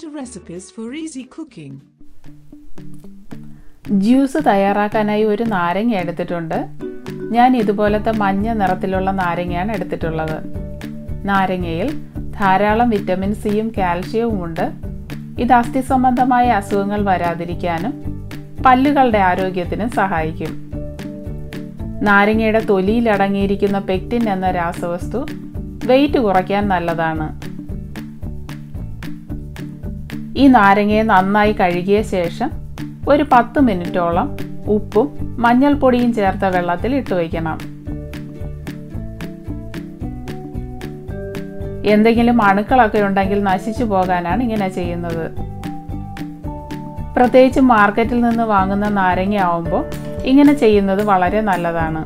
Welcome to Recipes for Easy Cooking. Juice തയ്യാറാക്കാനായി ഒരു നാരങ്ങ എടുത്തിട്ടുണ്ട്. ഞാൻ ഇതുപോലത്തെ മഞ്ഞ നിറത്തിലുള്ള നാരങ്ങയാണ് എടുത്തിട്ടുള്ളത്. നാരങ്ങയിൽ ധാരാളം വിറ്റാമിൻ സിയും കാൽഷ്യവും ഉണ്ട്. ഇത് അസ്ഥി സംബന്ധമായ അസുഖങ്ങൾ വരാതിരിക്കാനും പല്ലുകളുടെ ആരോഗ്യത്തിനും സഹായിക്കും. നാരങ്ങയുടെ തൊലിയിൽ അടങ്ങിയിരിക്കുന്ന പെക്റ്റിൻ എന്ന രാസവസ്തു വെയിറ്റ് കുറയ്ക്കാൻ നല്ലതാണ്. ഈ നാരങ്ങയെ നന്നായി കഴുകിയ ശേഷം ഒരു 10 മിനിറ്റോളം ഉപ്പും മഞ്ഞൾപ്പൊടിയും ചേർത്ത വെള്ളത്തിൽ ഇട്ടു വയ്ക്കണം. എന്തെങ്കിലും അണുക്കളൊക്കെ ഉണ്ടെങ്കിൽ നശിച്ചു പോകാനാണ് ഇങ്ങനെ ചെയ്യുന്നത്. പ്രത്യേകിച്ച് മാർക്കറ്റിൽ നിന്ന് വാങ്ങുന്ന നാരങ്ങ ആവുമ്പോൾ ഇങ്ങനെ ചെയ്യുന്നത് വളരെ നല്ലതാണ്.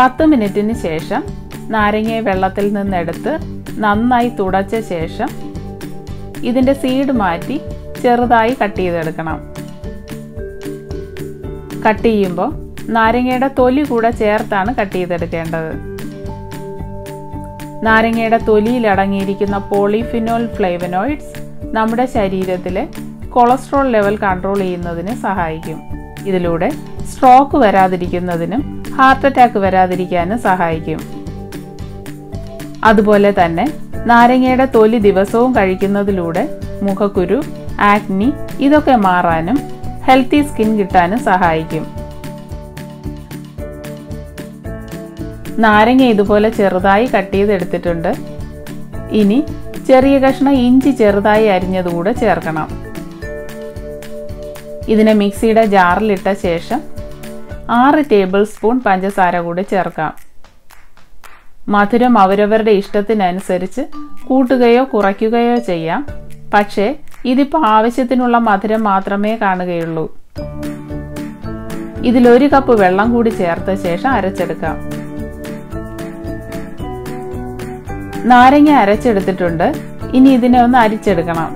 10 മിനിറ്റിന് ശേഷം നാരങ്ങയെ വെള്ളത്തിൽ നിന്നെടുത്ത് നന്നായി തുടച്ച ശേഷം ഇതിൻ്റെ സീഡ് മാറ്റി ചെറുതായി കട്ട് ചെയ്തെടുക്കണം. കട്ട് ചെയ്യുമ്പോൾ നാരങ്ങയുടെ തൊലി കൂടെ ചേർത്താണ് കട്ട് ചെയ്തെടുക്കേണ്ടത്. നാരങ്ങയുടെ തൊലിയിൽ അടങ്ങിയിരിക്കുന്ന പോളിഫിനോൾ ഫ്ലേവനോയിഡ്സ് നമ്മുടെ ശരീരത്തിലെ കൊളസ്ട്രോൾ ലെവൽ കൺട്രോൾ ചെയ്യുന്നതിന് സഹായിക്കും. ഇതിലൂടെ സ്ട്രോക്ക് വരാതിരിക്കുന്നതിനും ഹാർട്ട് അറ്റാക്ക് വരാതിരിക്കാനും സഹായിക്കും. അതുപോലെ തന്നെ നാരങ്ങയുടെ തൊലി ദിവസവും കഴിക്കുന്നതിലൂടെ മുഖക്കുരു, ആക്നി ഇതൊക്കെ മാറാനും ഹെൽത്തി സ്കിൻ കിട്ടാനും സഹായിക്കും. നാരങ്ങ ഇതുപോലെ ചെറുതായി കട്ട് ചെയ്തെടുത്തിട്ടുണ്ട്. ഇനി ചെറിയ കഷ്ണം ഇഞ്ചി ചെറുതായി അരിഞ്ഞതുകൂടെ ചേർക്കണം. ഇതിനെ മിക്സിയുടെ ജാറിലിട്ട ശേഷം 6 ടേബിൾ സ്പൂൺ പഞ്ചസാര കൂടി ചേർക്കാം. മധുരം അവരവരുടെ ഇഷ്ടത്തിനനുസരിച്ച് കൂട്ടുകയോ കുറയ്ക്കുകയോ ചെയ്യാം. പക്ഷേ ഇതിപ്പോൾ ആവശ്യത്തിനുള്ള മധുരം മാത്രമേ കാണുകയുള്ളൂ. ഇതിലൊരു കപ്പ് വെള്ളം കൂടി ചേർത്ത ശേഷം അരച്ചെടുക്കാം. നാരങ്ങ അരച്ചെടുത്തിട്ടുണ്ട്. ഇനി ഇതിനെ ഒന്ന് അരിച്ചെടുക്കണം.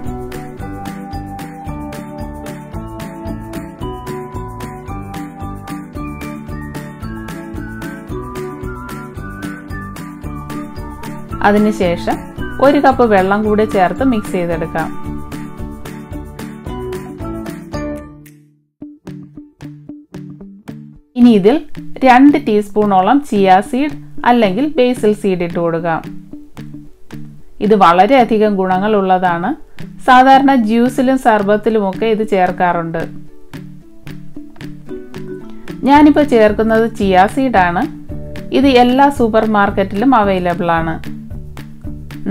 അതിനുശേഷം ഒരു കപ്പ് വെള്ളം കൂടി ചേർത്ത് മിക്സ് ചെയ്തെടുക്കാം. ഇനി ഇതിൽ 2 ടീസ്പൂണോളം ചിയാ സീഡ് അല്ലെങ്കിൽ ബേസിൽ സീഡ് ഇട്ട് കൊടുക്കാം. ഇത് വളരെയധികം ഗുണങ്ങൾ ഉള്ളതാണ്. സാധാരണ ജ്യൂസിലും സർബത്തിലുമൊക്കെ ഇത് ചേർക്കാറുണ്ട്. ഞാനിപ്പോൾ ചേർക്കുന്നത് ചിയാ സീഡാണ്. ഇത് എല്ലാ സൂപ്പർ മാർക്കറ്റിലും അവൈലബിൾ ആണ്.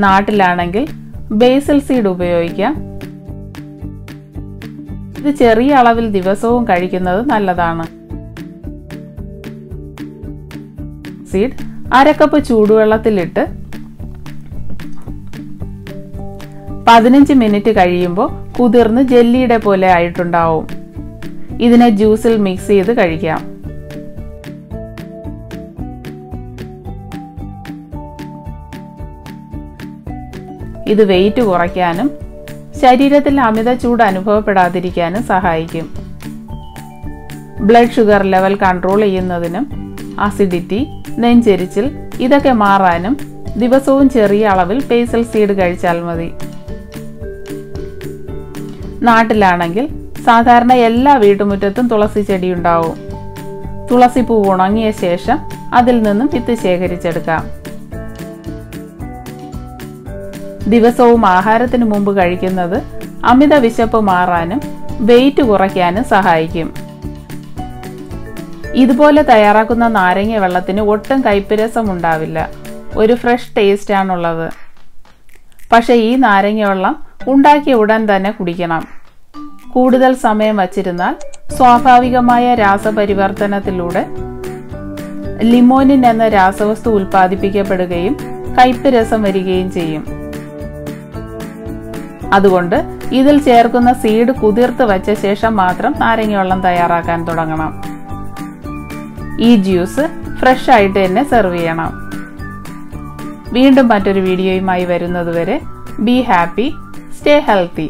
നാട്ടിലാണെങ്കിൽ ബേസിൽ സീഡ് ഉപയോഗിക്കാം. ഇത് ചെറിയ അളവിൽ ദിവസവും കഴിക്കുന്നത് നല്ലതാണ്. സീഡ് 1/2 കപ്പ് ചൂടുവെള്ളത്തിലിട്ട് 15 മിനിറ്റ് കഴിയുമ്പോൾ കുതിർന്ന് ജെല്ലിയുടെ പോലെ ആയിട്ടുണ്ടാവും. ഇതിനെ ജ്യൂസിൽ മിക്സ് ചെയ്ത് കഴിക്കാം. ഇത് വെയിറ്റ് കുറയ്ക്കാനും ശരീരത്തിൽ അമിത ചൂട് അനുഭവപ്പെടാതിരിക്കാനും സഹായിക്കും. ബ്ലഡ് ഷുഗർ ലെവൽ കൺട്രോൾ ചെയ്യുന്നതിനും അസിഡിറ്റി, നെഞ്ചെരിച്ചിൽ ഇതൊക്കെ മാറാനും ദിവസവും ചെറിയ അളവിൽ ബേസിൽ സീഡ് കഴിച്ചാൽ മതി. നാട്ടിലാണെങ്കിൽ സാധാരണ എല്ലാ വീട്ടുമുറ്റത്തും തുളസി ചെടിയുണ്ടാവും. തുളസിപ്പൂ ഉണങ്ങിയ ശേഷം അതിൽ നിന്നും വിത്ത് ശേഖരിച്ചെടുക്കാം. ദിവസവും ആഹാരത്തിന് മുമ്പ് കഴിക്കുന്നത് അമിത വിശപ്പ് മാറാനും വെയിറ്റ് കുറയ്ക്കാനും സഹായിക്കും. ഇതുപോലെ തയ്യാറാക്കുന്ന നാരങ്ങ വെള്ളത്തിന് ഒട്ടും കയ്പിരസം ഉണ്ടാവില്ല. ഒരു ഫ്രഷ് ടേസ്റ്റ് ആണുള്ളത്. പക്ഷേ ഈ നാരങ്ങ വെള്ളം ഉണ്ടാക്കിയ ഉടൻ തന്നെ കുടിക്കണം. കൂടുതൽ സമയം വച്ചിരുന്നാൽ സ്വാഭാവികമായ രാസപരിവർത്തനത്തിലൂടെ ലിമോനിൻ എന്ന രാസവസ്തു ഉൽപ്പാദിപ്പിക്കപ്പെടുകയും കയ്പിരസം വരികയും ചെയ്യും. അതുകൊണ്ട് ഇതിൽ ചേർക്കുന്ന സീഡ് കുതിർത്ത് വച്ച ശേഷം മാത്രം നാരങ്ങവെള്ളം തയ്യാറാക്കാൻ തുടങ്ങണം. ഈ ജ്യൂസ് ഫ്രഷ് ആയിട്ട് തന്നെ സെർവ് ചെയ്യണം. വീണ്ടും മറ്റൊരു വീഡിയോയുമായി വരുന്നതുവരെ ബി ഹാപ്പി, സ്റ്റേ ഹെൽത്തി.